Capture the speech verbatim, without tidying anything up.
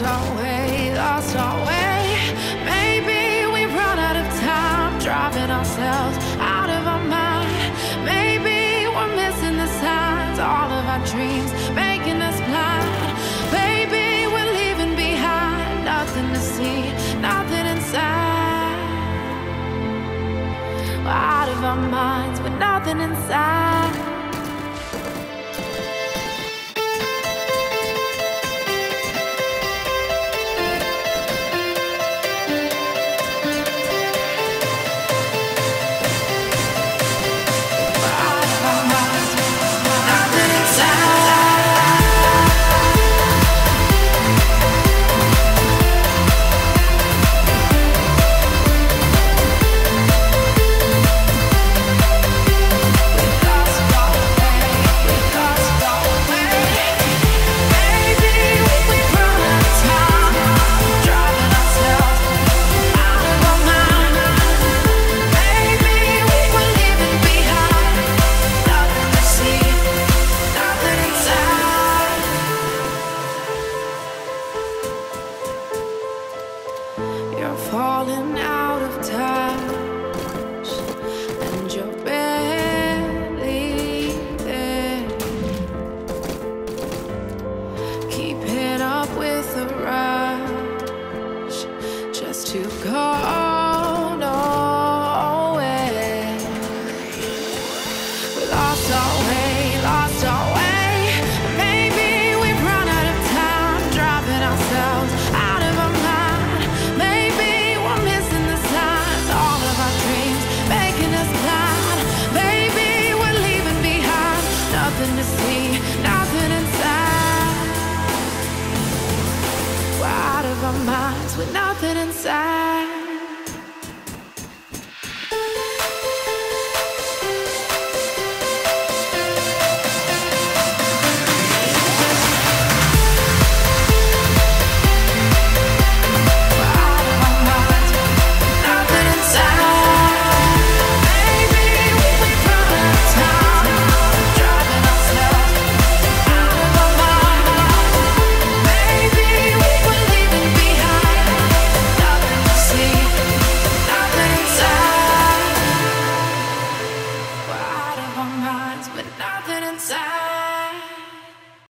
lost our way, lost our way. Maybe we run out of time, driving ourselves out of our mind. Maybe we're missing the signs, all of our dreams making us blind. Baby, we're leaving behind nothing to see, nothing inside. We're out of our minds with nothing inside. Falling out of touch, and you're barely there. Keeping up with the rush, just to go nowhere. We lost our way, lost our way. Maybe we've run out of time, driving ourselves out of our mind. Nothing to see, nothing inside. We're out of our minds with nothing inside.